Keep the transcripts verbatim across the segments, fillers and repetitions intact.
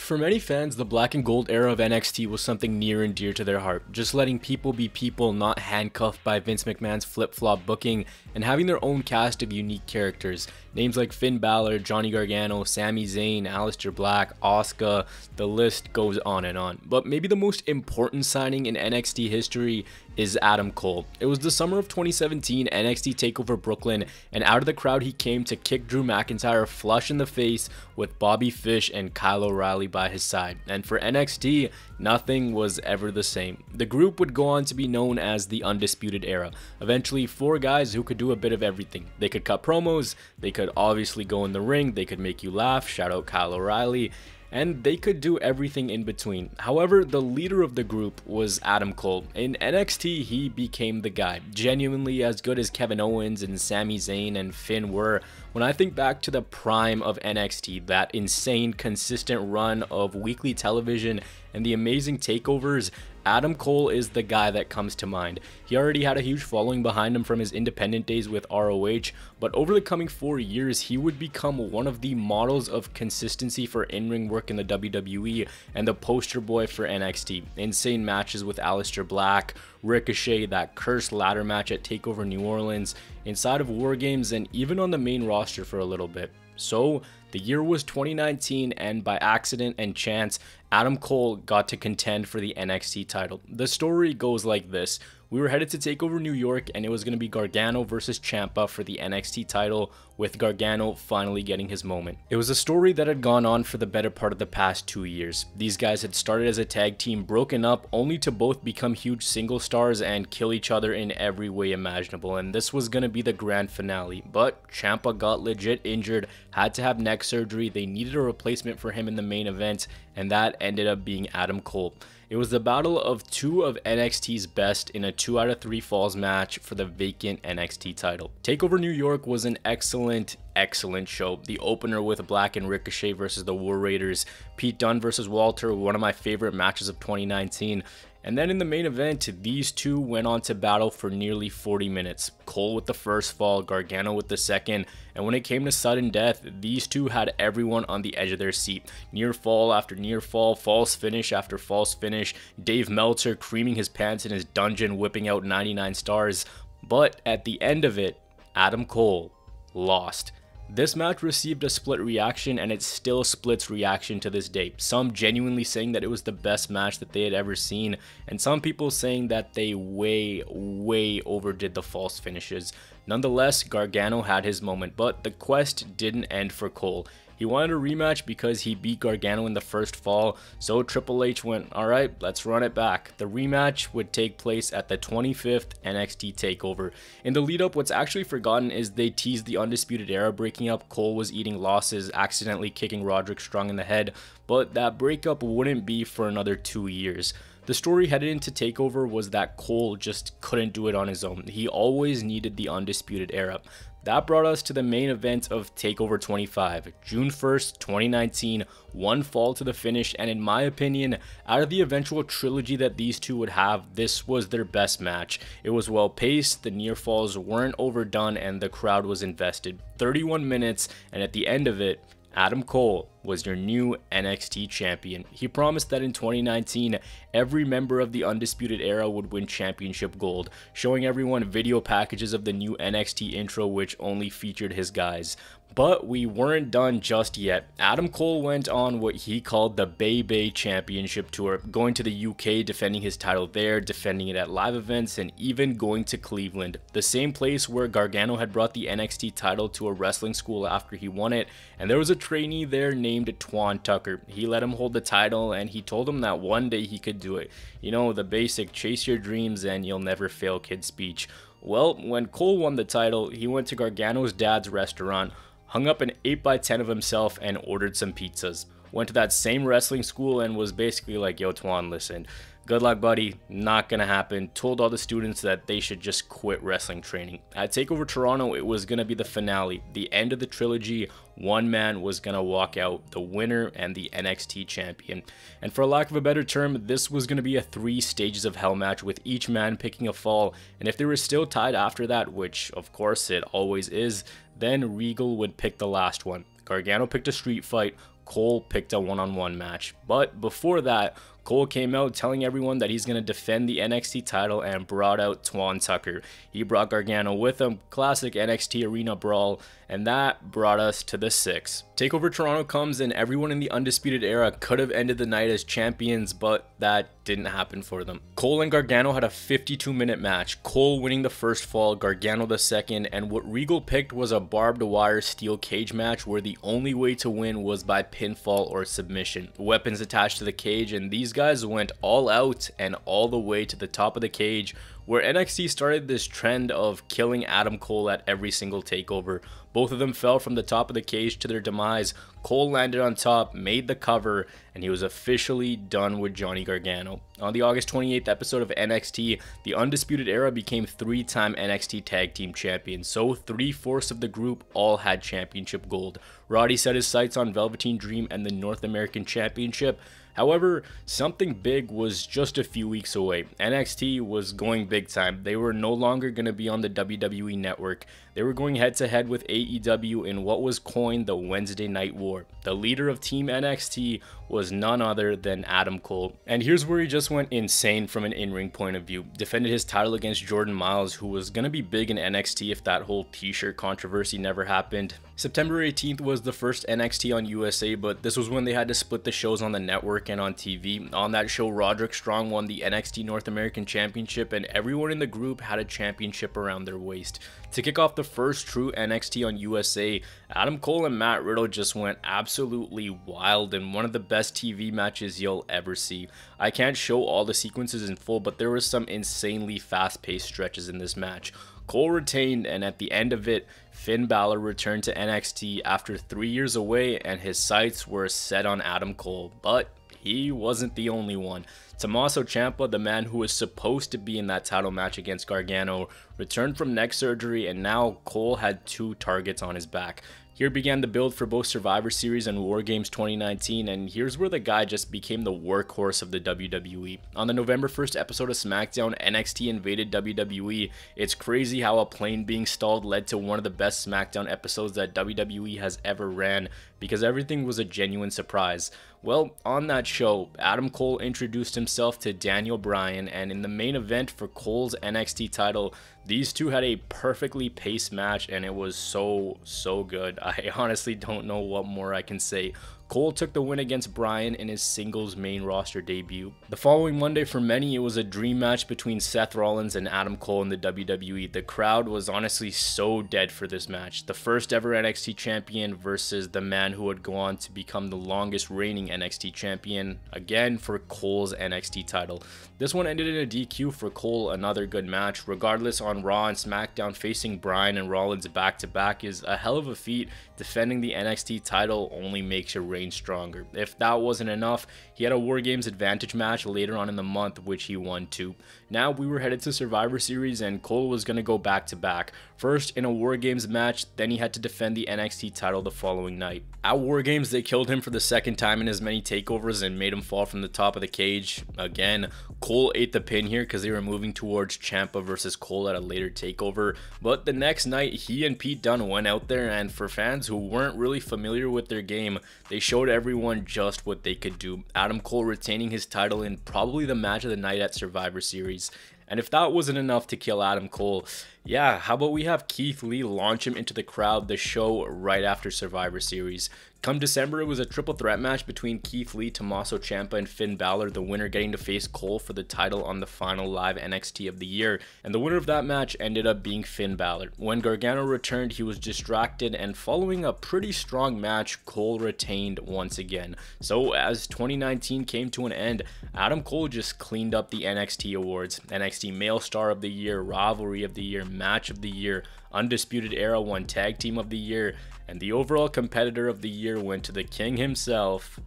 For many fans, the black and gold era of N X T was something near and dear to their heart, just letting people be people, not handcuffed by Vince McMahon's flip-flop booking, and having their own cast of unique characters. Names like Finn Balor, Johnny Gargano, Sami Zayn, Aleister Black, Asuka, the list goes on and on. But maybe the most important signing in N X T history is Adam Cole. It was the summer of twenty seventeen, N X T TakeOver Brooklyn, and out of the crowd he came to kick Drew McIntyre flush in the face with Bobby Fish and Kyle O'Reilly by his side, and for N X T, nothing was ever the same. The group would go on to be known as the Undisputed Era, eventually four guys who could do a bit of everything. They could cut promos, they could obviously go in the ring, they could make you laugh, shout out Kyle O'Reilly, and they could do everything in between. However, the leader of the group was Adam Cole. In N X T, he became the guy, genuinely as good as Kevin Owens and Sami Zayn and Finn were. When I think back to the prime of N X T, that insane, consistent run of weekly television and the amazing takeovers, Adam Cole is the guy that comes to mind. He already had a huge following behind him from his independent days with R O H, but over the coming four years, he would become one of the models of consistency for in-ring work in the W W E and the poster boy for N X T. Insane matches with Aleister Black, Ricochet, that cursed ladder match at TakeOver New Orleans, inside of War Games, and even on the main roster for a little bit. So, the year was twenty nineteen, and by accident and chance, Adam Cole got to contend for the N X T title. The story goes like this. We were headed to TakeOver New York, and it was going to be Gargano versus Ciampa for the N X T title, with Gargano finally getting his moment. It was a story that had gone on for the better part of the past two years. These guys had started as a tag team, broken up, only to both become huge single stars and kill each other in every way imaginable, and this was going to be the grand finale. But Ciampa got legit injured, had to have neck surgery, they needed a replacement for him in the main event, and that ended up being Adam Cole. It was the battle of two of N X T's best in a two out of three falls match for the vacant N X T title. TakeOver New York was an excellent, excellent show. The opener with Black and Ricochet versus the War Raiders, Pete Dunne versus Walter, one of my favorite matches of twenty nineteen. And then in the main event, these two went on to battle for nearly forty minutes. Cole with the first fall, Gargano with the second, and when it came to sudden death, these two had everyone on the edge of their seat. Near fall after near fall, false finish after false finish, Dave Meltzer creaming his pants in his dungeon, whipping out ninety-nine stars. But at the end of it, Adam Cole lost. This match received a split reaction, and it still splits reaction to this day. Some genuinely saying that it was the best match that they had ever seen, and some people saying that they way, way overdid the false finishes. Nonetheless, Gargano had his moment, but the quest didn't end for Cole. He wanted a rematch because he beat Gargano in the first fall, so Triple H went, alright, let's run it back. The rematch would take place at the twenty-fifth N X T TakeOver. In the lead up, what's actually forgotten is they teased the Undisputed Era breaking up. Cole was eating losses, accidentally kicking Roderick Strong in the head, but that breakup wouldn't be for another two years. The story headed into TakeOver was that Cole just couldn't do it on his own. He always needed the Undisputed Era. That brought us to the main event of TakeOver twenty-five, June first, twenty nineteen, one fall to the finish, and in my opinion, out of the eventual trilogy that these two would have, this was their best match. It was well paced, the near falls weren't overdone, and the crowd was invested. thirty-one minutes, and at the end of it, Adam Cole was your new N X T champion. He promised that in twenty nineteen, every member of the Undisputed Era would win championship gold, showing everyone video packages of the new N X T intro which only featured his guys. But we weren't done just yet. Adam Cole went on what he called the Bay Bay Championship Tour, going to the U K, defending his title there, defending it at live events, and even going to Cleveland, the same place where Gargano had brought the N X T title to a wrestling school after he won it, and there was a trainee there named Twan Tucker. He let him hold the title, and he told him that one day he could do it. You know, the basic chase your dreams and you'll never fail kid speech. Well, when Cole won the title, he went to Gargano's dad's restaurant, hung up an eight by ten of himself, and ordered some pizzas. Went to that same wrestling school and was basically like, yo, Twan, listen, good luck, buddy, not gonna happen. Told all the students that they should just quit wrestling training. At TakeOver Toronto, it was gonna be the finale, the end of the trilogy. One man was gonna walk out, the winner and the N X T champion. And for lack of a better term, this was gonna be a three stages of hell match, with each man picking a fall, and if they were still tied after that, which of course it always is, then Regal would pick the last one. Gargano picked a street fight, Cole picked a one-on-one match. But before that, Cole came out telling everyone that he's going to defend the N X T title and brought out Twan Tucker. He brought Gargano with him, classic N X T arena brawl, and that brought us to the six. TakeOver Toronto comes and everyone in the Undisputed Era could have ended the night as champions, but that didn't happen for them. Cole and Gargano had a fifty-two minute match, Cole winning the first fall, Gargano the second, and what Regal picked was a barbed wire steel cage match where the only way to win was by pinfall or submission. Weapons attached to the cage, and these guys guys went all out and all the way to the top of the cage, where N X T started this trend of killing Adam Cole at every single takeover. Both of them fell from the top of the cage to their demise. Cole landed on top, made the cover, and he was officially done with Johnny Gargano. On the August twenty-eighth episode of N X T, the Undisputed Era became three-time N X T Tag Team Champions, so three-fourths of the group all had championship gold. Roddy set his sights on Velveteen Dream and the North American Championship. However, something big was just a few weeks away. N X T was going big time. They were no longer going to be on the W W E Network. They were going head-to-head with A E W in what was coined the Wednesday Night War. The leader of Team N X T was none other than Adam Cole. And here's where he just went insane from an in-ring point of view. Defended his title against Jordan Miles, who was going to be big in N X T if that whole t-shirt controversy never happened. September eighteenth was the first N X T on U S A, but this was when they had to split the shows on the network and on T V. On that show, Roderick Strong won the N X T North American Championship, and everyone in the group had a championship around their waist. To kick off the first true N X T on U S A, Adam Cole and Matt Riddle just went absolutely wild in one of the best T V matches you'll ever see. I can't show all the sequences in full, but there were some insanely fast-paced stretches in this match. Cole retained, and at the end of it, Finn Balor returned to N X T after three years away, and his sights were set on Adam Cole, but he wasn't the only one. Tommaso Ciampa, the man who was supposed to be in that title match against Gargano, returned from neck surgery, and now Cole had two targets on his back. Here began the build for both Survivor Series and War Games twenty nineteen, and here's where the guy just became the workhorse of the W W E. On the November first episode of SmackDown, N X T invaded W W E. It's crazy how a plane being stalled led to one of the best SmackDown episodes that W W E has ever ran, because everything was a genuine surprise. Well, on that show, Adam Cole introduced himself to Daniel Bryan, and in the main event for Cole's N X T title, these two had a perfectly paced match, and it was so, so good. I honestly don't know what more I can say. Cole took the win against Bryan in his singles main roster debut. The following Monday, for many, it was a dream match between Seth Rollins and Adam Cole in the W W E. The crowd was honestly so dead for this match. The first ever N X T champion versus the man who would go on to become the longest reigning N X T champion, again for Cole's N X T title. This one ended in a D Q for Cole, another good match. Regardless, on Raw and SmackDown, facing Bryan and Rollins back to back is a hell of a feat. Defending the N X T title only makes your reign stronger. If that wasn't enough, he had a War Games advantage match later on in the month, which he won too. Now we were headed to Survivor Series, and Cole was going to go back to back. First in a War Games match, then he had to defend the N X T title the following night. At War Games, they killed him for the second time in as many takeovers and made him fall from the top of the cage. Again, Cole ate the pin here because they were moving towards Ciampa versus Cole at a later takeover. But the next night, he and Pete Dunne went out there, and for fans who weren't really familiar with their game, they showed everyone just what they could do. Adam Cole retaining his title in probably the match of the night at Survivor Series. And if that wasn't enough to kill Adam Cole, yeah, how about we have Keith Lee launch him into the crowd the show right after Survivor Series. Come December, it was a triple threat match between Keith Lee, Tommaso Ciampa, and Finn Balor, the winner getting to face Cole for the title on the final live N X T of the year, and the winner of that match ended up being Finn Balor. When Gargano returned, he was distracted, and following a pretty strong match, Cole retained once again. So as twenty nineteen came to an end, Adam Cole just cleaned up the N X T awards. N X T Male Star of the Year, Rivalry of the Year, Match of the Year, Undisputed Era won Tag Team of the Year, and the overall competitor of the year went to the king himself,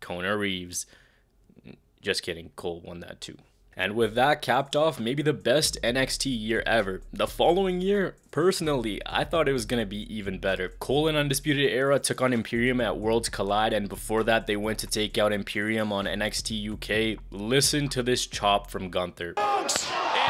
Kona Reeves. Just kidding, Cole won that too. And with that capped off maybe the best N X T year ever. The following year, personally, I thought it was going to be even better. Cole and Undisputed Era took on Imperium at Worlds Collide, and before that they went to take out Imperium on N X T U K. Listen to this chop from Gunther.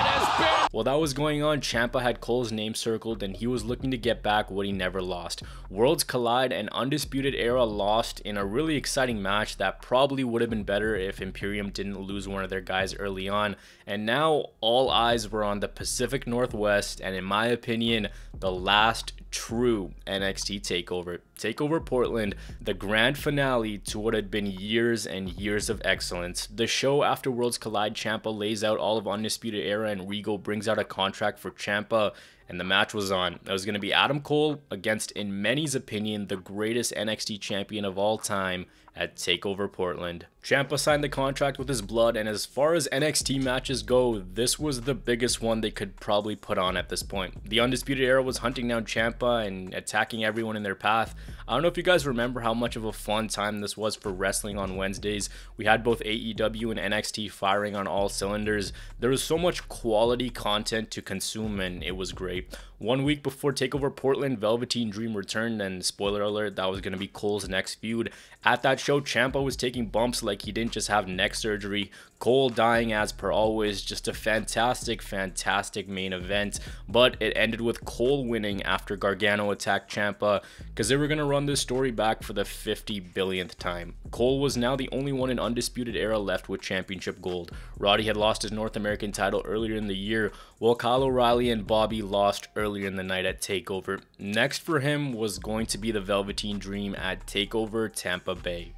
has been. While that was going on, Ciampa had Cole's name circled and he was looking to get back what he never lost. Worlds collide and Undisputed Era lost in a really exciting match that probably would have been better if Imperium didn't lose one of their guys early on. And now all eyes were on the Pacific Northwest and, in my opinion, the last true N X T takeover. Takeover Portland, the grand finale to what had been years and years of excellence. The show after Worlds Collide, Ciampa lays out all of Undisputed Era and Regal brings out a contract for Ciampa, and the match was on. It was going to be Adam Cole against, in many's opinion, the greatest N X T champion of all time at TakeOver Portland. Ciampa signed the contract with his blood, and as far as N X T matches go, this was the biggest one they could probably put on at this point. The Undisputed Era was hunting down Ciampa and attacking everyone in their path. I don't know if you guys remember how much of a fun time this was for wrestling on Wednesdays. We had both A E W and N X T firing on all cylinders. There was so much quality content to consume, and it was great. One week before TakeOver Portland, Velveteen Dream returned, and spoiler alert, that was going to be Cole's next feud. At that show, Ciampa was taking bumps like he didn't just have neck surgery. Cole dying as per always. Just a fantastic, fantastic main event. But it ended with Cole winning after Gargano attacked Ciampa, because they were going to run this story back for the fifty billionth time. Cole was now the only one in Undisputed Era left with championship gold. Roddy had lost his North American title earlier in the year, while Kyle O'Reilly and Bobby lost earlier Earlier in the night at TakeOver. Next for him was going to be the Velveteen Dream at TakeOver Tampa Bay.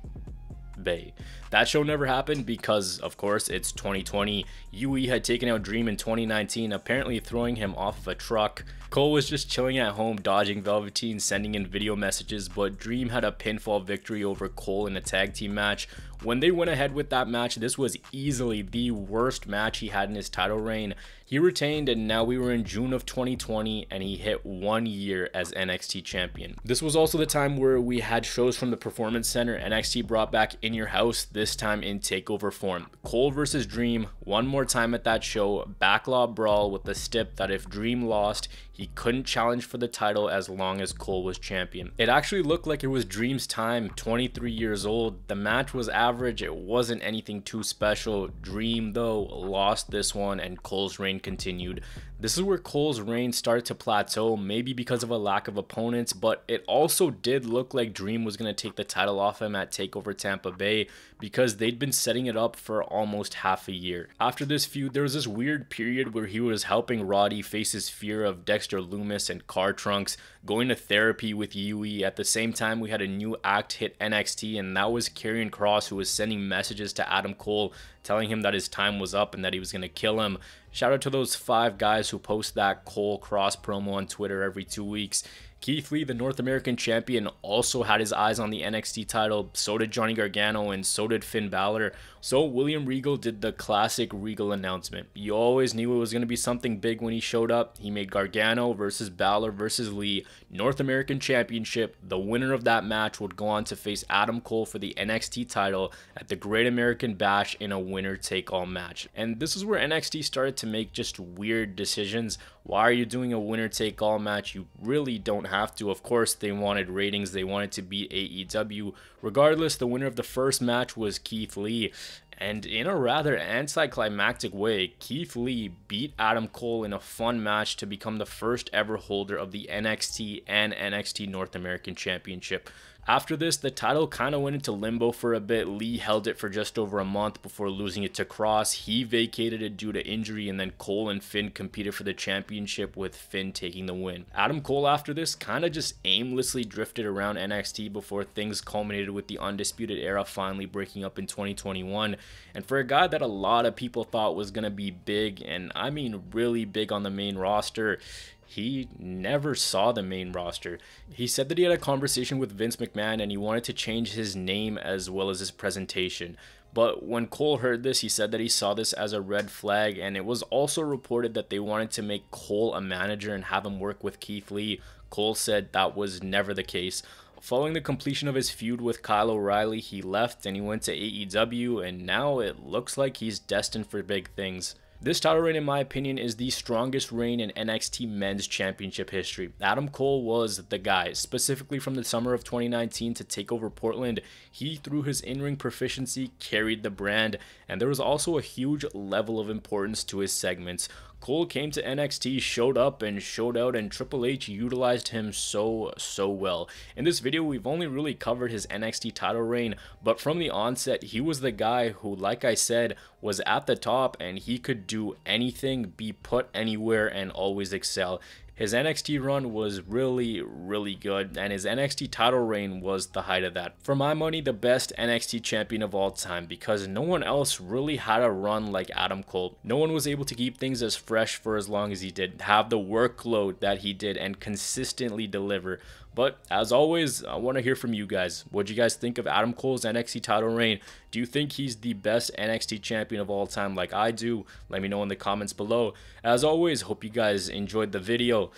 Bay. That show never happened because, of course, it's twenty twenty. U E had taken out Dream in twenty nineteen, apparently throwing him off of a truck. Cole was just chilling at home, dodging Velveteen, sending in video messages, but Dream had a pinfall victory over Cole in a tag team match. When they went ahead with that match, this was easily the worst match he had in his title reign. He retained, and now we were in June of twenty twenty, and he hit one year as N X T champion. This was also the time where we had shows from the Performance Center. N X T brought back In Your House, this time in TakeOver form. Cole versus Dream, one more time at that show, backlog brawl with the stip that if Dream lost, he couldn't challenge for the title as long as Cole was champion. It actually looked like it was Dream's time, twenty-three years old. The match was average. It wasn't anything too special. Dream, though, lost this one, and Cole's reign continued. This is where Cole's reign started to plateau, maybe because of a lack of opponents, but it also did look like Dream was going to take the title off him at TakeOver Tampa Bay, because they'd been setting it up for almost half a year. After this feud, there was this weird period where he was helping Roddy face his fear of Dexter Lumis and car trunks, going to therapy with Yui. At the same time, we had a new act hit N X T, and that was Karrion Kross, who was sending messages to Adam Cole telling him that his time was up and that he was going to kill him. Shout out to those five guys who post that Cole Cross promo on Twitter every two weeks. Keith Lee, the North American champion, also had his eyes on the N X T title. So did Johnny Gargano, and so did Finn Balor. So William Regal did the classic Regal announcement. You always knew it was going to be something big when he showed up. He made Gargano versus Balor versus Lee North American Championship. The winner of that match would go on to face Adam Cole for the N X T title at the Great American Bash in a winner-take-all match. And this is where N X T started to make just weird decisions. Why are you doing a winner-take-all match? You really don't have to. Of course, they wanted ratings. They wanted to beat A E W. Regardless, the winner of the first match was Keith Lee. And in a rather anticlimactic way, Keith Lee beat Adam Cole in a fun match to become the first ever holder of the N X T and N X T North American Championship. After this, the title kind of went into limbo for a bit. Lee held it for just over a month before losing it to Cross. He vacated it due to injury, and then Cole and Finn competed for the championship, with Finn taking the win. Adam Cole after this kind of just aimlessly drifted around N X T before things culminated with the Undisputed Era finally breaking up in twenty twenty-one. And for a guy that a lot of people thought was going to be big, and I mean really big on the main roster, he never saw the main roster. He said that he had a conversation with Vince McMahon and he wanted to change his name as well as his presentation. But when Cole heard this, he said that he saw this as a red flag, and it was also reported that they wanted to make Cole a manager and have him work with Keith Lee. Cole said that was never the case. Following the completion of his feud with Kyle O'Reilly, he left and he went to A E W, and now it looks like he's destined for big things. This title reign, in my opinion, is the strongest reign in N X T Men's Championship history. Adam Cole was the guy. Specifically from the summer of twenty nineteen to TakeOver Portland, he, through his in-ring proficiency, carried the brand, and there was also a huge level of importance to his segments. Cole came to N X T, showed up and showed out, and Triple H utilized him so, so well. In this video, we've only really covered his N X T title reign, but from the onset, he was the guy who, like I said, was at the top, and he could do anything, be put anywhere, and always excel. His N X T run was really, really good, and his N X T title reign was the height of that. For my money, the best N X T champion of all time, because no one else really had a run like Adam Cole. No one was able to keep things as fresh for as long as he did, have the workload that he did, and consistently deliver. But as always, I want to hear from you guys. What do you guys think of Adam Cole's N X T title reign? Do you think he's the best N X T champion of all time like I do? Let me know in the comments below. As always, hope you guys enjoyed the video.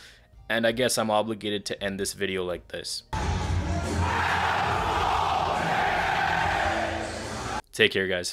And I guess I'm obligated to end this video like this. Take care, guys.